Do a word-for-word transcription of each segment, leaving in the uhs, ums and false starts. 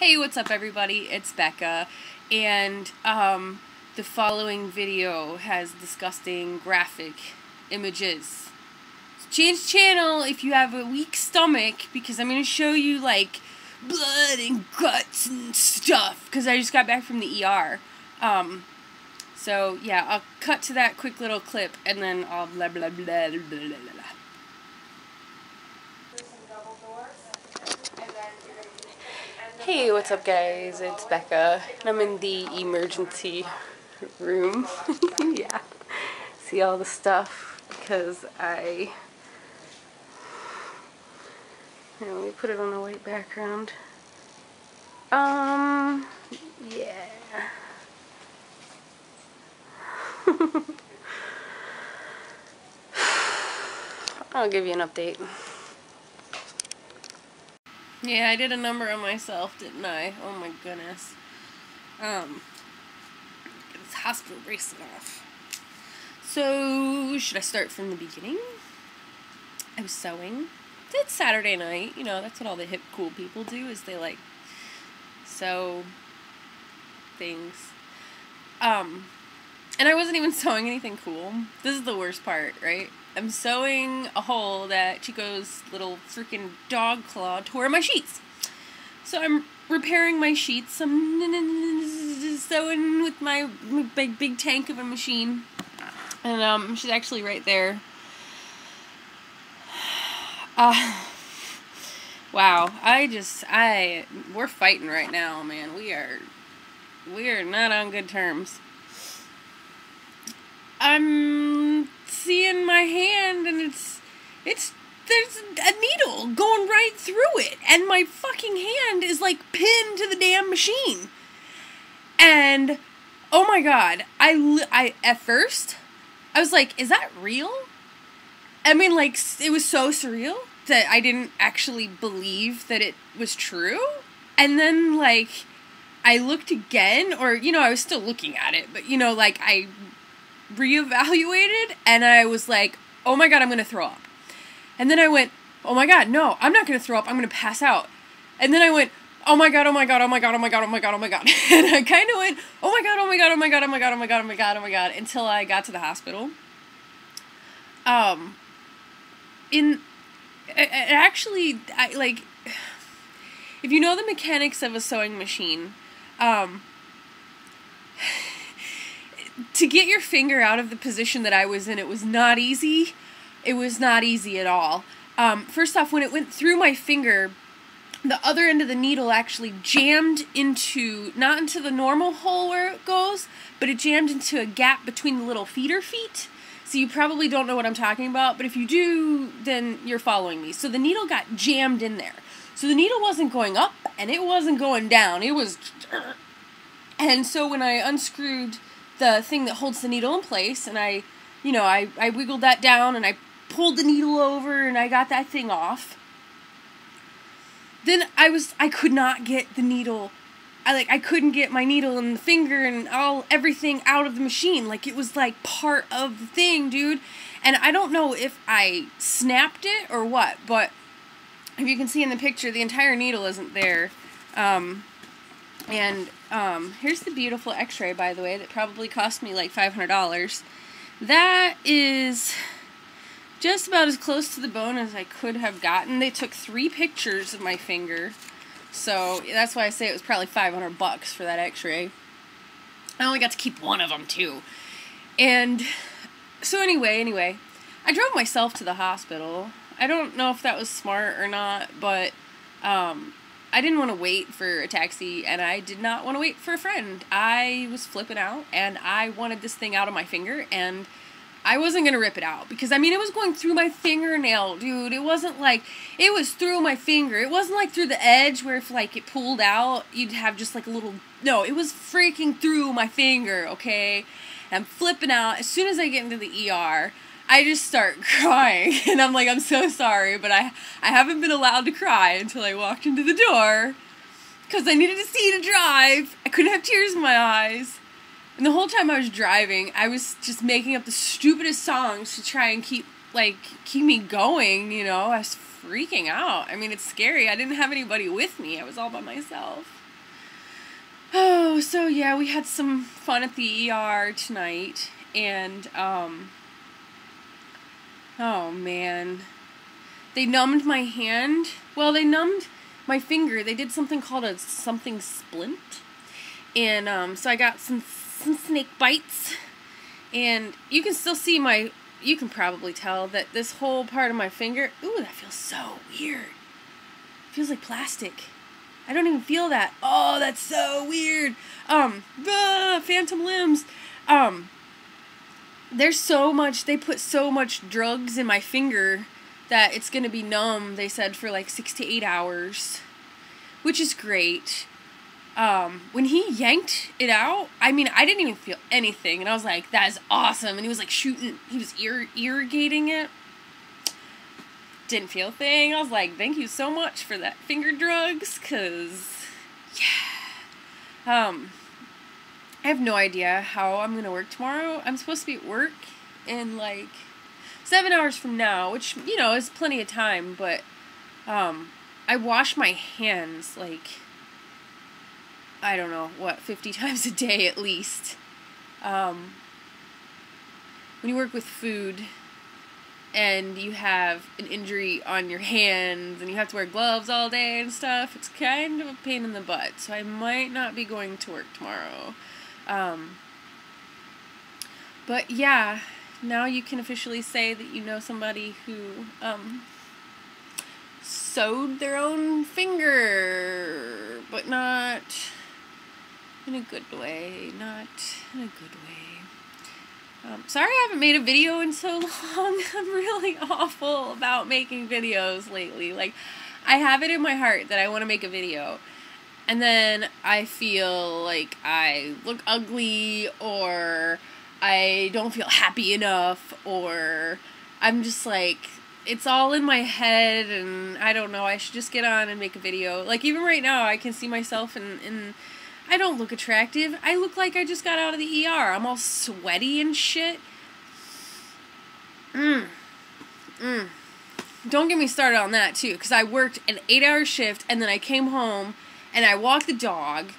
Hey, what's up everybody? It's Becca, and um, the following video has disgusting graphic images. So change channel if you have a weak stomach, because I'm going to show you like blood and guts and stuff, because I just got back from the E R. Um, so yeah, I'll cut to that quick little clip and then I'll blah blah blah blah blah blah. blah. Hey, what's up guys? It's Becca, and I'm in the emergency room. Yeah, see all the stuff because I... Here, let me put it on a white background. Um, yeah. I'll give you an update. Yeah, I did a number on myself, didn't I? Oh my goodness. Um, get this hospital bracelet off. So, should I start from the beginning? I was sewing. It's Saturday night, you know, that's what all the hip cool people do, is they like sew things. Um, and I wasn't even sewing anything cool. This is the worst part, right? I'm sewing a hole that Chico's little freaking dog claw tore in my sheets. So I'm repairing my sheets. I'm sewing with my big, big tank of a machine. And um, she's actually right there. Uh, wow. I just, I, we're fighting right now, man. We are, we are not on good terms. I'm seeing my hand, and it's, it's, there's a needle going right through it, and my fucking hand is, like, pinned to the damn machine, and, oh my god, I, I, at first, I was like, is that real? I mean, like, it was so surreal that I didn't actually believe that it was true, and then, like, I looked again, or, you know, I was still looking at it, but, you know, like, I... reevaluated, and I was like, oh my god, I'm gonna throw up. And then I went, oh my god, no, I'm not gonna throw up, I'm gonna pass out. And then I went, oh my god, oh my god, oh my god, oh my god, oh my god, oh my god. And I kind of went, oh my god, oh my god, oh my god, oh my god, oh my god, oh my god, oh my god, until I got to the hospital. Um, in, it actually, I, like, if you know the mechanics of a sewing machine, um, to get your finger out of the position that I was in, it was not easy. It was not easy at all. Um, first off, when it went through my finger, the other end of the needle actually jammed into, not into the normal hole where it goes, but it jammed into a gap between the little feeder feet. So you probably don't know what I'm talking about, but if you do, then you're following me. So the needle got jammed in there. So the needle wasn't going up, and it wasn't going down. It was... And so when I unscrewed the thing that holds the needle in place, and I, you know, I, I wiggled that down, and I pulled the needle over, and I got that thing off. Then I was, I could not get the needle, I, like, I couldn't get my needle and the finger and all, everything out of the machine, like, it was, like, part of the thing, dude, and I don't know if I snapped it or what, but if you can see in the picture, the entire needle isn't there, um, and, Um, here's the beautiful x-ray, by the way, that probably cost me like five hundred dollars. That is just about as close to the bone as I could have gotten. They took three pictures of my finger, so that's why I say it was probably five hundred bucks for that x-ray. I only got to keep one of them, too. And so anyway, anyway, I drove myself to the hospital. I don't know if that was smart or not, but, um... I didn't want to wait for a taxi, and I did not want to wait for a friend. I was flipping out, and I wanted this thing out of my finger, and I wasn't going to rip it out, because, I mean, it was going through my fingernail, dude. It wasn't like, it was through my finger. It wasn't like through the edge where if, like, it pulled out, you'd have just, like, a little, no, it was freaking through my finger, okay? And I'm flipping out. As soon as I get into the E R, I just start crying, and I'm like, I'm so sorry, but I I haven't been allowed to cry until I walked into the door, because I needed to see to drive. I couldn't have tears in my eyes, and the whole time I was driving, I was just making up the stupidest songs to try and keep, like, keep me going, you know? I was freaking out. I mean, it's scary. I didn't have anybody with me. I was all by myself. Oh, so yeah, we had some fun at the E R tonight, and, um, oh man, they numbed my hand, well, they numbed my finger, they did something called a something splint, and, um, so I got some, some snake bites, and you can still see my, you can probably tell that this whole part of my finger, ooh, that feels so weird, it feels like plastic. I don't even feel that. Oh, that's so weird. Um, bah, phantom limbs. Um, there's so much, they put so much drugs in my finger that it's going to be numb, they said, for like six to eight hours, which is great. Um, when he yanked it out, I mean, I didn't even feel anything, and I was like, that is awesome, and he was like shooting, he was ir- irrigating it. Didn't feel a thing. I was like, thank you so much for that finger drugs, because, yeah. Um, I have no idea how I'm going to work tomorrow. I'm supposed to be at work in, like, seven hours from now, which, you know, is plenty of time, but, um, I wash my hands, like, I don't know, what, fifty times a day at least. Um, when you work with food, and you have an injury on your hands, and you have to wear gloves all day and stuff, it's kind of a pain in the butt, so I might not be going to work tomorrow. Um, but yeah, now you can officially say that you know somebody who um, sewed their own finger, but not in a good way, not in a good way. Um, sorry I haven't made a video in so long. I'm really awful about making videos lately. Like, I have it in my heart that I want to make a video, and then I feel like I look ugly, or I don't feel happy enough, or I'm just like, it's all in my head, and I don't know, I should just get on and make a video. Like, even right now, I can see myself in... in I don't look attractive. I look like I just got out of the E R. I'm all sweaty and shit. Mmm. Mmm. Don't get me started on that, too, because I worked an eight-hour shift, and then I came home, and I walked the dog,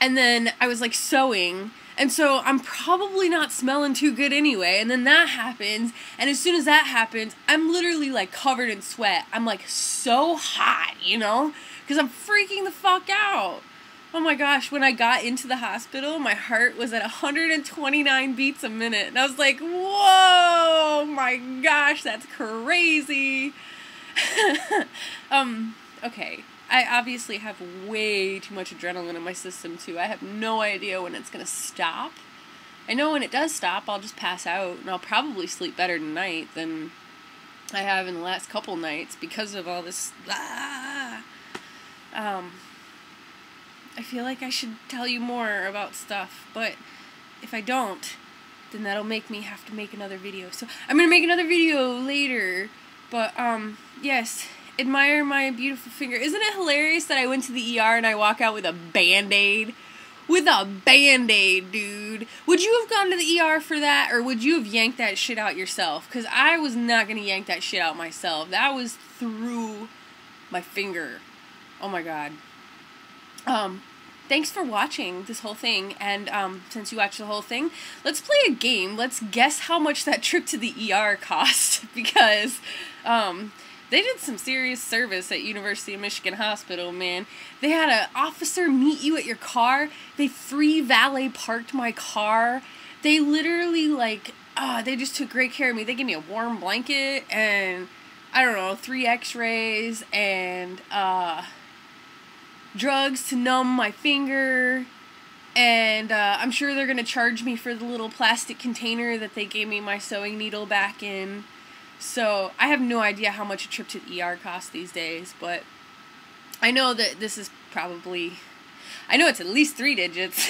and then I was, like, sewing, and so I'm probably not smelling too good anyway, and then that happens, and as soon as that happens, I'm literally, like, covered in sweat. I'm, like, so hot, you know, because I'm freaking the fuck out. Oh my gosh, when I got into the hospital, my heart was at one hundred twenty-nine beats a minute. And I was like, whoa, my gosh, that's crazy. um, okay, I obviously have way too much adrenaline in my system, too. I have no idea when it's going to stop. I know when it does stop, I'll just pass out, and I'll probably sleep better tonight than I have in the last couple nights because of all this... Ah! Um... I feel like I should tell you more about stuff, but if I don't, then that'll make me have to make another video. So I'm gonna make another video later, but um, yes, admire my beautiful finger. Isn't it hilarious that I went to the E R and I walk out with a Band-Aid? With a Band-Aid, dude. Would you have gone to the E R for that, or would you have yanked that shit out yourself? Because I was not gonna yank that shit out myself. That was through my finger. Oh my god. Um, thanks for watching this whole thing, and, um, since you watched the whole thing, let's play a game. Let's guess how much that trip to the E R cost, because, um, they did some serious service at University of Michigan Hospital, man. They had an officer meet you at your car. They free valet parked my car. They literally, like, ah, uh, they just took great care of me. They gave me a warm blanket, and, I don't know, three x-rays, and, uh... drugs to numb my finger, and uh, I'm sure they're gonna charge me for the little plastic container that they gave me my sewing needle back in. So I have no idea how much a trip to the E R costs these days, but I know that this is probably, I know it's at least three digits,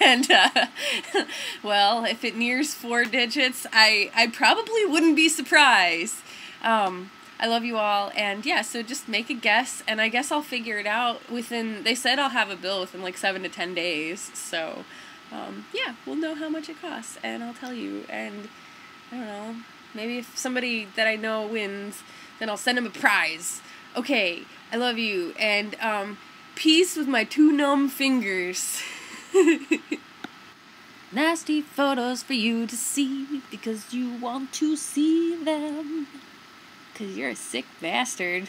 and uh, well, if it nears four digits, I I probably wouldn't be surprised. Um, I love you all, and yeah, so just make a guess, and I guess I'll figure it out within, they said I'll have a bill within like seven to ten days, so, um, yeah, we'll know how much it costs, and I'll tell you, and, I don't know, maybe if somebody that I know wins, then I'll send them a prize. Okay, I love you, and, um, peace with my two numb fingers. Nasty photos for you to see, because you want to see them, 'cause you're a sick bastard.